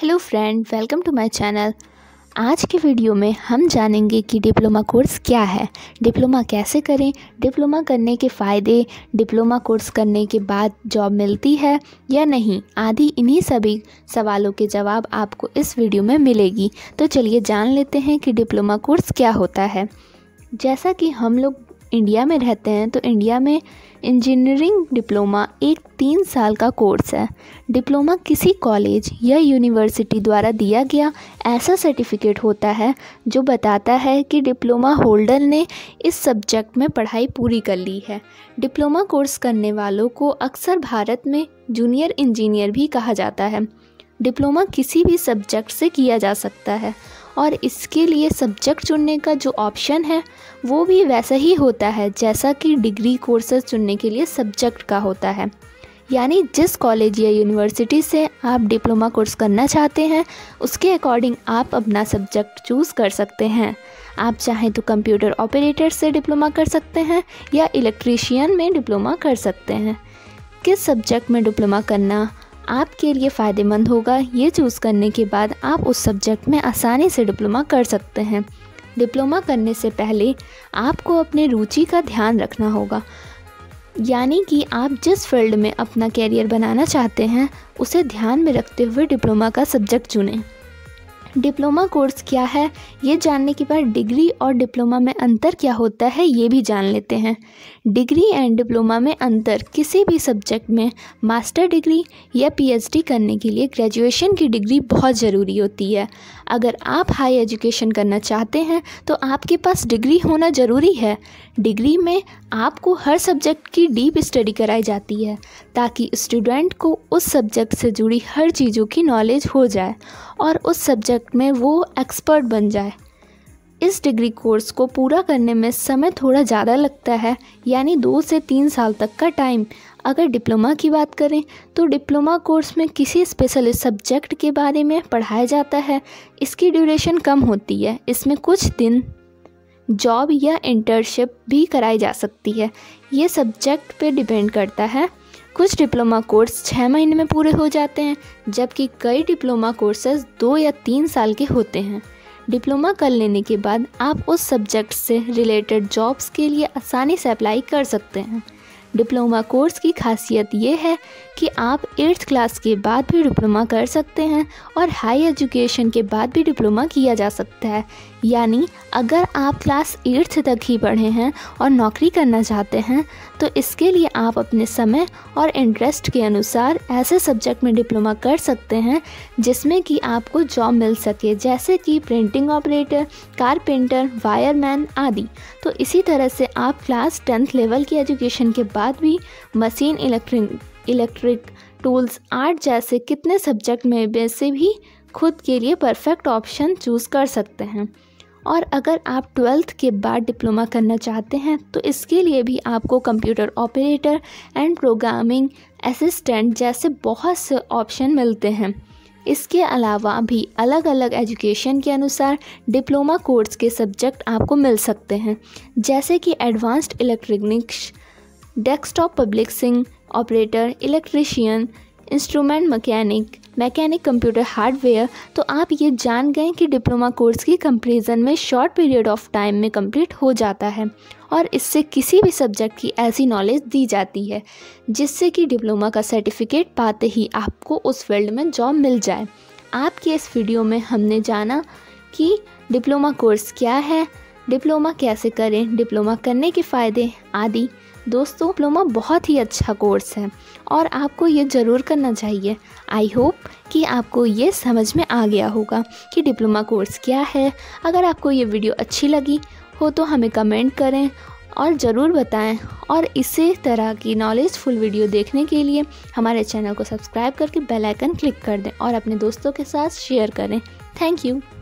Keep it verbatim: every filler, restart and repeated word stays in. Hello friend, welcome to my channel. आज के video में हम जानेंगे कि डिप्लोमा कोर्स क्या है, डिप्लोमा कैसे करें, डिप्लोमा करने के फ़ायदे, डिप्लोमा कोर्स करने के बाद जॉब मिलती है या नहीं, आदि इन्हीं सभी सवालों के जवाब आपको इस वीडियो में मिलेगी। तो चलिए जान लेते हैं कि डिप्लोमा कोर्स क्या होता है। जैसा कि हम लोग इंडिया में रहते हैं तो इंडिया में इंजीनियरिंग डिप्लोमा एक तीन साल का कोर्स है। डिप्लोमा किसी कॉलेज या यूनिवर्सिटी द्वारा दिया गया ऐसा सर्टिफिकेट होता है जो बताता है कि डिप्लोमा होल्डर ने इस सब्जेक्ट में पढ़ाई पूरी कर ली है। डिप्लोमा कोर्स करने वालों को अक्सर भारत में जूनियर इंजीनियर भी कहा जाता है। डिप्लोमा किसी भी सब्जेक्ट से किया जा सकता है और इसके लिए सब्जेक्ट चुनने का जो ऑप्शन है वो भी वैसा ही होता है जैसा कि डिग्री कोर्सेज चुनने के लिए सब्जेक्ट का होता है। यानी जिस कॉलेज या यूनिवर्सिटी से आप डिप्लोमा कोर्स करना चाहते हैं उसके अकॉर्डिंग आप अपना सब्जेक्ट चूज़ कर सकते हैं। आप चाहें तो कंप्यूटर ऑपरेटर से डिप्लोमा कर सकते हैं या इलेक्ट्रीशियन में डिप्लोमा कर सकते हैं। किस सब्जेक्ट में डिप्लोमा करना आपके लिए फ़ायदेमंद होगा ये चूज़ करने के बाद आप उस सब्जेक्ट में आसानी से डिप्लोमा कर सकते हैं। डिप्लोमा करने से पहले आपको अपने रुचि का ध्यान रखना होगा, यानी कि आप जिस फील्ड में अपना कैरियर बनाना चाहते हैं उसे ध्यान में रखते हुए डिप्लोमा का सब्जेक्ट चुनें। डिप्लोमा कोर्स क्या है ये जानने के बाद डिग्री और डिप्लोमा में अंतर क्या होता है ये भी जान लेते हैं। डिग्री एंड डिप्लोमा में अंतर, किसी भी सब्जेक्ट में मास्टर डिग्री या पीएचडी करने के लिए ग्रेजुएशन की डिग्री बहुत ज़रूरी होती है। अगर आप हाई एजुकेशन करना चाहते हैं तो आपके पास डिग्री होना ज़रूरी है। डिग्री में आपको हर सब्जेक्ट की डीप स्टडी कराई जाती है ताकि स्टूडेंट को उस सब्जेक्ट से जुड़ी हर चीज़ों की नॉलेज हो जाए और उस सब्जेक्ट में वो एक्सपर्ट बन जाए। इस डिग्री कोर्स को पूरा करने में समय थोड़ा ज़्यादा लगता है, यानी दो से तीन साल तक का टाइम। अगर डिप्लोमा की बात करें तो डिप्लोमा कोर्स में किसी स्पेशल सब्जेक्ट के बारे में पढ़ाया जाता है। इसकी ड्यूरेशन कम होती है। इसमें कुछ दिन जॉब या इंटर्नशिप भी कराई जा सकती है, ये सब्जेक्ट पे डिपेंड करता है। कुछ डिप्लोमा कोर्स छः महीने में पूरे हो जाते हैं जबकि कई डिप्लोमा कोर्सेज दो या तीन साल के होते हैं। डिप्लोमा कर लेने के बाद आप उस सब्जेक्ट से रिलेटेड जॉब्स के लिए आसानी से अप्लाई कर सकते हैं। डिप्लोमा कोर्स की खासियत ये है कि आप एट्थ क्लास के बाद भी डिप्लोमा कर सकते हैं और हाई एजुकेशन के बाद भी डिप्लोमा किया जा सकता है। यानी अगर आप क्लास एट्थ तक ही पढ़े हैं और नौकरी करना चाहते हैं तो इसके लिए आप अपने समय और इंटरेस्ट के अनुसार ऐसे सब्जेक्ट में डिप्लोमा कर सकते हैं जिसमें कि आपको जॉब मिल सके, जैसे कि प्रिंटिंग ऑपरेटर, कारपेंटर, वायरमैन आदि। तो इसी तरह से आप क्लास टेंथ लेवल की एजुकेशन के बाद भी machine, electric electric tools, art जैसे कितने सब्जेक्ट में वैसे भी खुद के लिए परफेक्ट ऑप्शन चूज़ कर सकते हैं। और अगर आप ट्वेल्थ के बाद डिप्लोमा करना चाहते हैं तो इसके लिए भी आपको computer operator and programming assistant जैसे बहुत से ऑप्शन मिलते हैं। इसके अलावा भी अलग अलग एजुकेशन के अनुसार डिप्लोमा कोर्स के सब्जेक्ट आपको मिल सकते हैं, जैसे कि advanced electronics, desktop publishing operator, electrician, instrument mechanic, mechanic computer hardware. तो आप ये जान गए कि डिप्लोमा कोर्स की कंपैरिजन में शॉर्ट पीरियड ऑफ टाइम में कंप्लीट हो जाता है और इससे किसी भी सब्जेक्ट की ऐसी नॉलेज दी जाती है जिससे कि डिप्लोमा का सर्टिफिकेट पाते ही आपको उस फील्ड में जॉब मिल जाए। आपके इस वीडियो में हमने जाना कि डिप्लोमा कोर्स क्या है, डिप्लोमा कैसे करें, डिप्लोमा करने के फ़ायदे आदि। दोस्तों, डिप्लोमा बहुत ही अच्छा कोर्स है और आपको ये ज़रूर करना चाहिए। आई होप कि आपको ये समझ में आ गया होगा कि डिप्लोमा कोर्स क्या है। अगर आपको ये वीडियो अच्छी लगी हो तो हमें कमेंट करें और ज़रूर बताएं। और इसी तरह की नॉलेजफुल वीडियो देखने के लिए हमारे चैनल को सब्सक्राइब करके बेल आइकन क्लिक कर दें और अपने दोस्तों के साथ शेयर करें। Thank you.